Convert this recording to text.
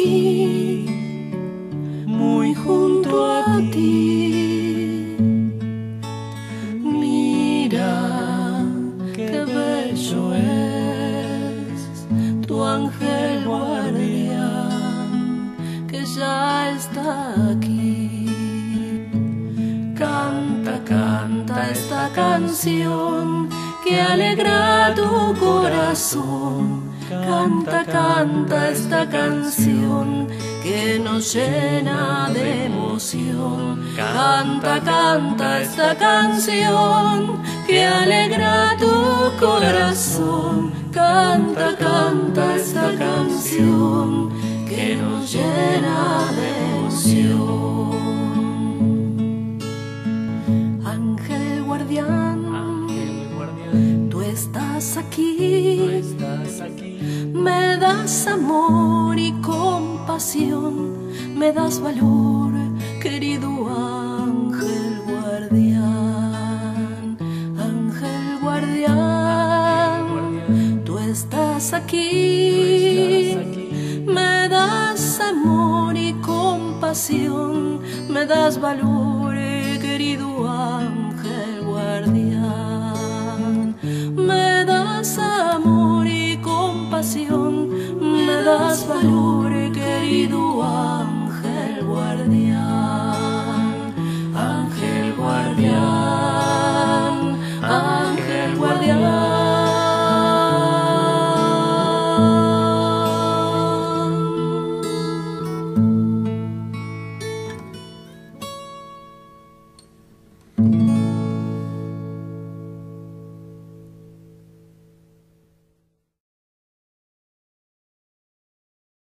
aquí, muy junto a ti. Mira qué bello es tu ángel guardián, que ya está aquí. Canta, canta esta canción que alegra tu corazón. Canta, canta esta canción que nos llena de emoción. Canta, canta esta canción que alegra tu corazón. Canta, canta esta canción que nos llena de emoción. Ángel guardián, tú estás aquí. Me das amor y compasión, me das valor, querido ángel guardián. Ángel guardián, tú estás aquí. Me das amor y compasión, me das valor, querido ángel guardián. Me das amor y compasión, me das valor, querido amor.